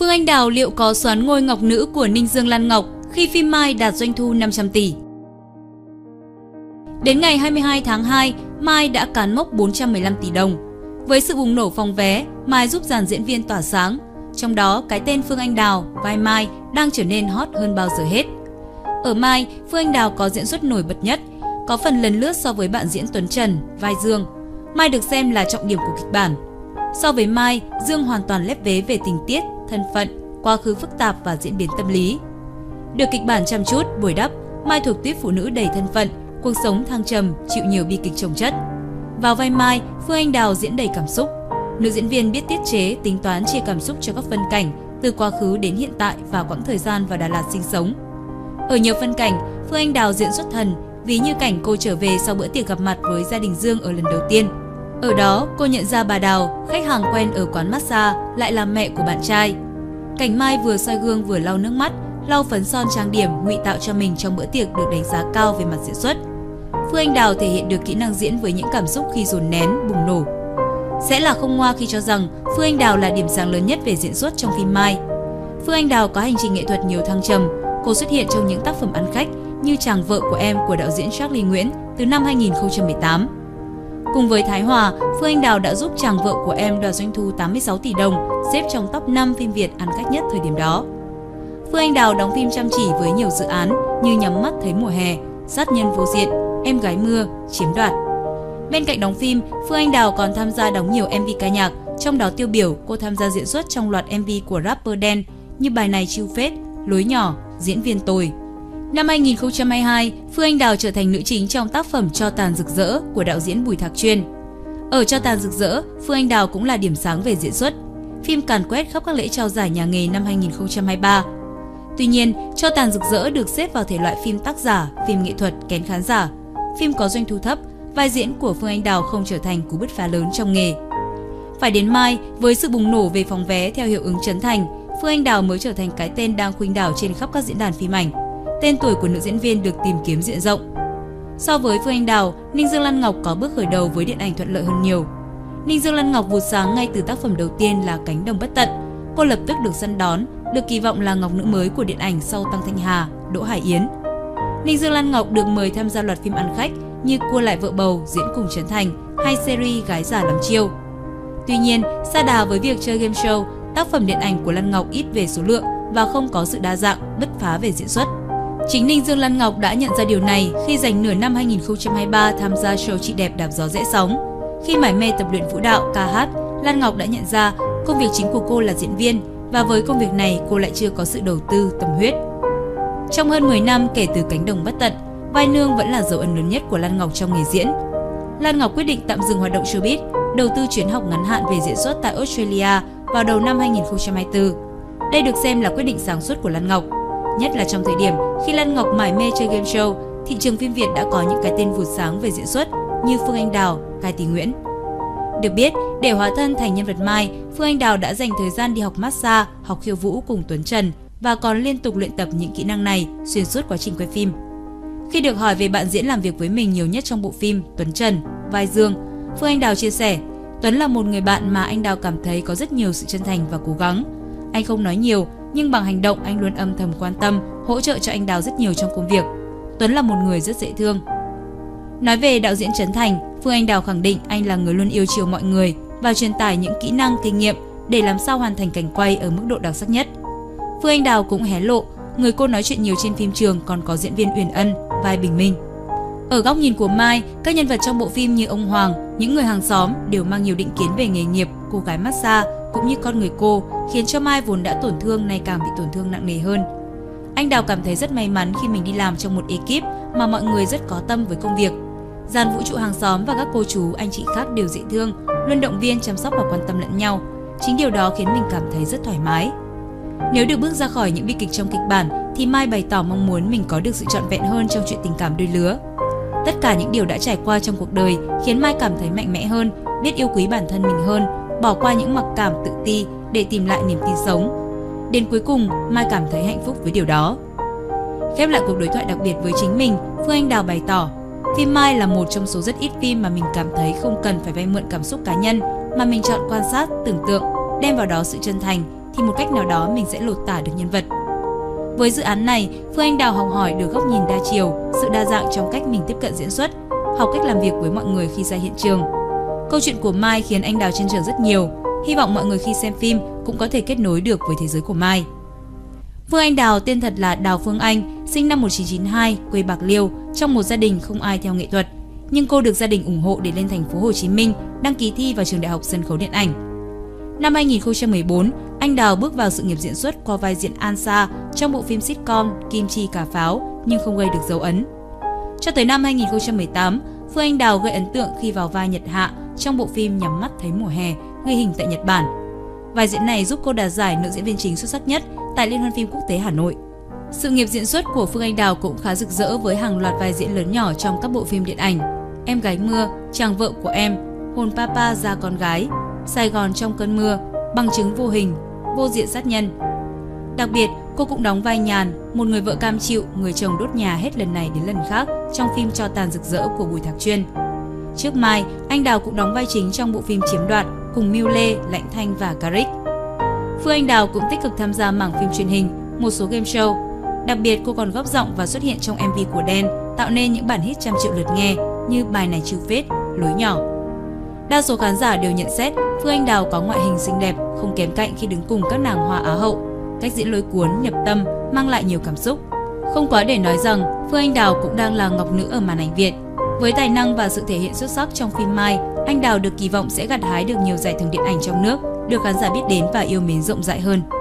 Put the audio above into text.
Phương Anh Đào liệu có xoán ngôi ngọc nữ của Ninh Dương Lan Ngọc khi phim Mai đạt doanh thu 500 tỷ? Đến ngày 22 tháng 2, Mai đã cán mốc 415 tỷ đồng. Với sự bùng nổ phòng vé, Mai giúp dàn diễn viên tỏa sáng. Trong đó, cái tên Phương Anh Đào, vai Mai đang trở nên hot hơn bao giờ hết. Ở Mai, Phương Anh Đào có diễn xuất nổi bật nhất, có phần lần lướt so với bạn diễn Tuấn Trần, vai Dương. Mai được xem là trọng điểm của kịch bản. So với Mai, Dương hoàn toàn lép vế về tình tiết, thân phận, quá khứ phức tạp và diễn biến tâm lý. Được kịch bản chăm chút, bồi đắp, Mai thuộc tuyết phụ nữ đầy thân phận, cuộc sống thăng trầm, chịu nhiều bi kịch chồng chất. Vào vai Mai, Phương Anh Đào diễn đầy cảm xúc. Nữ diễn viên biết tiết chế, tính toán chia cảm xúc cho các phân cảnh, từ quá khứ đến hiện tại và quãng thời gian vào Đà Lạt sinh sống. Ở nhiều phân cảnh, Phương Anh Đào diễn xuất thần, ví như cảnh cô trở về sau bữa tiệc gặp mặt với gia đình Dương ở lần đầu tiên. Ở đó, cô nhận ra bà Đào, khách hàng quen ở quán massage, lại là mẹ của bạn trai. Cảnh Mai vừa soi gương vừa lau nước mắt, lau phấn son trang điểm ngụy tạo cho mình trong bữa tiệc được đánh giá cao về mặt diễn xuất. Phương Anh Đào thể hiện được kỹ năng diễn với những cảm xúc khi dồn nén, bùng nổ. Sẽ là không ngoa khi cho rằng Phương Anh Đào là điểm sáng lớn nhất về diễn xuất trong phim Mai. Phương Anh Đào có hành trình nghệ thuật nhiều thăng trầm, cô xuất hiện trong những tác phẩm ăn khách như Chàng Vợ Của Em của đạo diễn Charlie Nguyễn từ năm 2018. Cùng với Thái Hòa, Phương Anh Đào đã giúp Chàng Vợ Của Em đoạt doanh thu 86 tỷ đồng, xếp trong top 5 phim Việt ăn khách nhất thời điểm đó. Phương Anh Đào đóng phim chăm chỉ với nhiều dự án như Nhắm Mắt Thấy Mùa Hè, Sát Nhân Vô Diện, Em Gái Mưa, Chiếm Đoạt. Bên cạnh đóng phim, Phương Anh Đào còn tham gia đóng nhiều MV ca nhạc, trong đó tiêu biểu cô tham gia diễn xuất trong loạt MV của rapper Đen như bài này Chiêu Phết, Lối Nhỏ, Diễn Viên Tồi. Năm 2022, Phương Anh Đào trở thành nữ chính trong tác phẩm Cho Tàn Rực Rỡ của đạo diễn Bùi Thạc Chuyên. Ở Cho Tàn Rực Rỡ, Phương Anh Đào cũng là điểm sáng về diễn xuất. Phim càn quét khắp các lễ trao giải nhà nghề năm 2023. Tuy nhiên, Cho Tàn Rực Rỡ được xếp vào thể loại phim tác giả, phim nghệ thuật kén khán giả. Phim có doanh thu thấp, vai diễn của Phương Anh Đào không trở thành cú bứt phá lớn trong nghề. Phải đến Mai, với sự bùng nổ về phòng vé theo hiệu ứng Trấn Thành, Phương Anh Đào mới trở thành cái tên đang khuynh đảo trên khắp các diễn đàn phim ảnh. Tên tuổi của nữ diễn viên được tìm kiếm diện rộng. So với Phương Anh Đào, Ninh Dương Lan Ngọc có bước khởi đầu với điện ảnh thuận lợi hơn nhiều. Ninh Dương Lan Ngọc vụt sáng ngay từ tác phẩm đầu tiên là Cánh Đồng Bất Tận. Cô lập tức được săn đón, được kỳ vọng là ngọc nữ mới của điện ảnh sau Tăng Thanh Hà, Đỗ Hải Yến. Ninh Dương Lan Ngọc được mời tham gia loạt phim ăn khách như Cua Lại Vợ Bầu diễn cùng Trấn Thành hay series Gái Già Làm Chiêu. Tuy nhiên, sa đà với việc chơi game show, tác phẩm điện ảnh của Lan Ngọc ít về số lượng và không có sự đa dạng, bứt phá về diễn xuất. Chính Ninh Dương Lan Ngọc đã nhận ra điều này khi dành nửa năm 2023 tham gia show Chị Đẹp Đạp Gió Dễ Sóng. Khi mải mê tập luyện vũ đạo, ca hát, Lan Ngọc đã nhận ra công việc chính của cô là diễn viên và với công việc này cô lại chưa có sự đầu tư, tâm huyết. Trong hơn 10 năm kể từ Cánh Đồng Bất Tận, vai nương vẫn là dấu ấn lớn nhất của Lan Ngọc trong nghề diễn. Lan Ngọc quyết định tạm dừng hoạt động showbiz, đầu tư chuyến học ngắn hạn về diễn xuất tại Australia vào đầu năm 2024. Đây được xem là quyết định sáng suốt của Lan Ngọc. Nhất là trong thời điểm khi Lan Ngọc mải mê chơi game show, thị trường phim Việt đã có những cái tên vụt sáng về diễn xuất như Phương Anh Đào, Cai Tí Nguyễn. Được biết, để hóa thân thành nhân vật Mai, Phương Anh Đào đã dành thời gian đi học massage, học khiêu vũ cùng Tuấn Trần và còn liên tục luyện tập những kỹ năng này xuyên suốt quá trình quay phim. Khi được hỏi về bạn diễn làm việc với mình nhiều nhất trong bộ phim Tuấn Trần, vai Dương, Phương Anh Đào chia sẻ, Tuấn là một người bạn mà anh Đào cảm thấy có rất nhiều sự chân thành và cố gắng. Anh không nói nhiều, nhưng bằng hành động anh luôn âm thầm quan tâm, hỗ trợ cho anh Đào rất nhiều trong công việc. Tuấn là một người rất dễ thương. Nói về đạo diễn Trấn Thành, Phương Anh Đào khẳng định anh là người luôn yêu chiều mọi người và truyền tải những kỹ năng, kinh nghiệm để làm sao hoàn thành cảnh quay ở mức độ đặc sắc nhất. Phương Anh Đào cũng hé lộ, người cô nói chuyện nhiều trên phim trường còn có diễn viên Uyển Ân, vai Bình Minh. Ở góc nhìn của Mai, các nhân vật trong bộ phim như ông Hoàng, những người hàng xóm đều mang nhiều định kiến về nghề nghiệp, cô gái massage cũng như con người cô, khiến cho Mai vốn đã tổn thương nay càng bị tổn thương nặng nề hơn. Anh Đào cảm thấy rất may mắn khi mình đi làm trong một ekip mà mọi người rất có tâm với công việc. Dàn vũ trụ hàng xóm và các cô chú, anh chị khác đều dễ thương, luôn động viên, chăm sóc và quan tâm lẫn nhau. Chính điều đó khiến mình cảm thấy rất thoải mái. Nếu được bước ra khỏi những bi kịch trong kịch bản thì Mai bày tỏ mong muốn mình có được sự trọn vẹn hơn trong chuyện tình cảm đôi lứa. Tất cả những điều đã trải qua trong cuộc đời khiến Mai cảm thấy mạnh mẽ hơn, biết yêu quý bản thân mình hơn, bỏ qua những mặc cảm tự ti để tìm lại niềm tin sống. Đến cuối cùng, Mai cảm thấy hạnh phúc với điều đó. Khép lại cuộc đối thoại đặc biệt với chính mình, Phương Anh Đào bày tỏ, phim Mai là một trong số rất ít phim mà mình cảm thấy không cần phải vay mượn cảm xúc cá nhân, mà mình chọn quan sát, tưởng tượng, đem vào đó sự chân thành, thì một cách nào đó mình sẽ lột tả được nhân vật. Với dự án này, Phương Anh Đào học hỏi được góc nhìn đa chiều, sự đa dạng trong cách mình tiếp cận diễn xuất, học cách làm việc với mọi người khi ra hiện trường. Câu chuyện của Mai khiến anh Đào trăn trở rất nhiều, hy vọng mọi người khi xem phim cũng có thể kết nối được với thế giới của Mai. Phương Anh Đào tên thật là Đào Phương Anh, sinh năm 1992, quê Bạc Liêu, trong một gia đình không ai theo nghệ thuật, nhưng cô được gia đình ủng hộ để lên thành phố Hồ Chí Minh đăng ký thi vào trường Đại học Sân khấu Điện ảnh. Năm 2014, anh Đào bước vào sự nghiệp diễn xuất qua vai diễn An Sa trong bộ phim sitcom Kim Chi Cà Pháo nhưng không gây được dấu ấn. Cho tới năm 2018, Phương Anh Đào gây ấn tượng khi vào vai Nhật Hạ trong bộ phim Nhắm mắt thấy mùa hè ghi hình tại Nhật Bản. Vai diễn này giúp cô đạt giải nữ diễn viên chính xuất sắc nhất tại Liên hoan phim quốc tế Hà Nội. Sự nghiệp diễn xuất của Phương Anh Đào cũng khá rực rỡ với hàng loạt vai diễn lớn nhỏ trong các bộ phim điện ảnh: Em gái mưa, Chàng vợ của em, Hôn Papa ra con gái, Sài Gòn trong cơn mưa, Bằng chứng vô hình, Vô diện sát nhân. Đặc biệt, cô cũng đóng vai Nhàn, một người vợ cam chịu, người chồng đốt nhà hết lần này đến lần khác trong phim Cho tàn rực rỡ của Bùi Thạc Chuyên. Trước Mai, anh Đào cũng đóng vai chính trong bộ phim Chiếm đoạt cùng Miu Lê, Lạnh Thanh và Karik. Phương Anh Đào cũng tích cực tham gia mảng phim truyền hình, một số game show. Đặc biệt, cô còn góp giọng và xuất hiện trong MV của Đen, tạo nên những bản hit trăm triệu lượt nghe như bài này Chiêu Phết, Lối nhỏ. Đa số khán giả đều nhận xét Phương Anh Đào có ngoại hình xinh đẹp, không kém cạnh khi đứng cùng các nàng hoa Á hậu. Cách diễn lôi cuốn, nhập tâm, mang lại nhiều cảm xúc. Không quá để nói rằng Phương Anh Đào cũng đang là ngọc nữ ở màn ảnh Việt. Với tài năng và sự thể hiện xuất sắc trong phim Mai, anh Đào được kỳ vọng sẽ gặt hái được nhiều giải thưởng điện ảnh trong nước, được khán giả biết đến và yêu mến rộng rãi hơn.